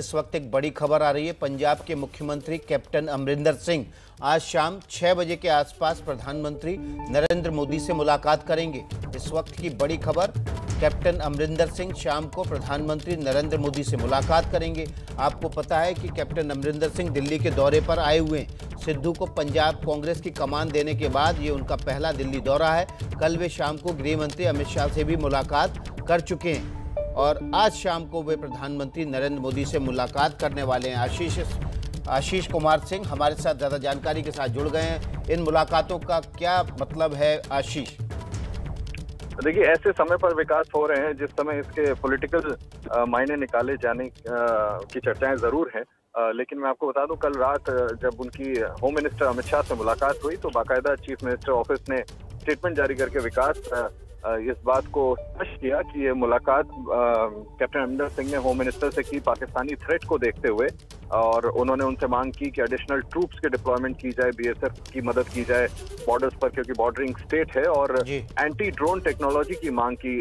इस वक्त एक बड़ी खबर आ रही है। पंजाब के मुख्यमंत्री कैप्टन अमरिंदर सिंह आज शाम 6 बजे के आसपास प्रधानमंत्री नरेंद्र मोदी से मुलाकात करेंगे। इस वक्त की बड़ी खबर, कैप्टन अमरिंदर सिंह शाम को प्रधानमंत्री नरेंद्र मोदी से मुलाकात करेंगे। आपको पता है कि कैप्टन अमरिंदर सिंह दिल्ली के दौरे पर आए हुए हैं। सिद्धू को पंजाब कांग्रेस की कमान देने के बाद ये उनका पहला दिल्ली दौरा है। कल वे शाम को गृह मंत्री अमित शाह से भी मुलाकात कर चुके हैं और आज शाम को वे प्रधानमंत्री नरेंद्र मोदी से मुलाकात करने वाले हैं। आशीष कुमार सिंह हमारे साथ ज़्यादा जानकारी के साथ जुड़ गए हैं। इन मुलाकातों का क्या मतलब है आशीष? देखिए, ऐसे समय पर विकास हो रहे हैं जिस समय इसके पॉलिटिकल मायने निकाले जाने की चर्चाएं ज़रूर हैं, लेकिन मैं आपको बता दूं कल रात जब उनकी होम मिनिस्टर अमित शाह से मुलाकात हुई तो बाकायदा चीफ मिनिस्टर ऑफिस ने स्टेटमेंट जारी करके विकास इस बात को स्पष्ट किया कि ये मुलाकात कैप्टन अमरिंदर सिंह ने होम मिनिस्टर से की पाकिस्तानी थ्रेट को देखते हुए, और उन्होंने उनसे मांग की कि एडिशनल ट्रूप्स के डिप्लॉयमेंट की जाए, बीएसएफ की मदद की जाए बॉर्डर्स पर क्योंकि बॉर्डरिंग स्टेट है, और एंटी ड्रोन टेक्नोलॉजी की मांग की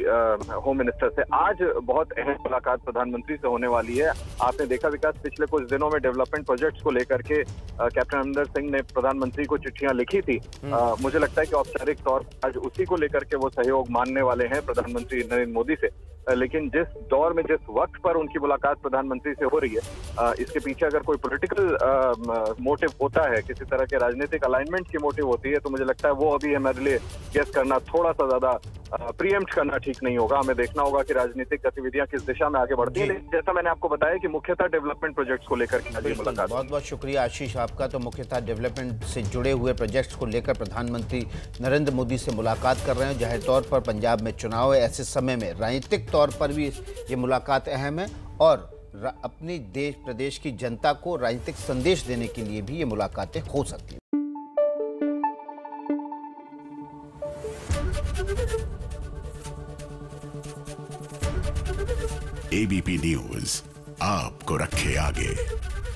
होम मिनिस्टर से। आज बहुत अहम मुलाकात प्रधानमंत्री से होने वाली है। आपने देखा विकास, पिछले कुछ दिनों में डेवलपमेंट प्रोजेक्ट्स को लेकर के कैप्टन अमरिंदर सिंह ने प्रधानमंत्री को चिट्ठियां लिखी थी। मुझे लगता है कि औपचारिक तौर पर आज उसी को लेकर के वो सहयोग मानने वाले हैं प्रधानमंत्री नरेंद्र मोदी से। लेकिन जिस दौर में, जिस वक्त पर उनकी मुलाकात प्रधानमंत्री से हो रही है, इसके पीछे अगर कोई पॉलिटिकल मोटिव होता है, किसी तरह के राजनीतिक अलाइनमेंट की मोटिव होती है, तो मुझे लगता है वो अभी हमारे लिए गेस करना, थोड़ा सा ज्यादा प्रीएम्प्ट करना ठीक नहीं होगा। हमें देखना होगा कि राजनीतिक गतिविधियां किस दिशा में आगे बढ़ती है। जैसा मैंने आपको बताया कि मुख्यतः डेवलपमेंट प्रोजेक्ट्स को लेकर की मुलाकात। बहुत बहुत शुक्रिया आशीष आपका। तो मुख्यतः डेवलपमेंट से जुड़े हुए प्रोजेक्ट्स को लेकर प्रधानमंत्री नरेंद्र मोदी से मुलाकात कर रहे हैं। जाहिर तौर पर पंजाब में चुनाव है, ऐसे समय में राजनीतिक तौर पर भी ये मुलाकात अहम है और अपनी देश प्रदेश की जनता को राजनीतिक संदेश देने के लिए भी ये मुलाकातें हो सकती हैं। एबीपी न्यूज़ आपको रखे आगे।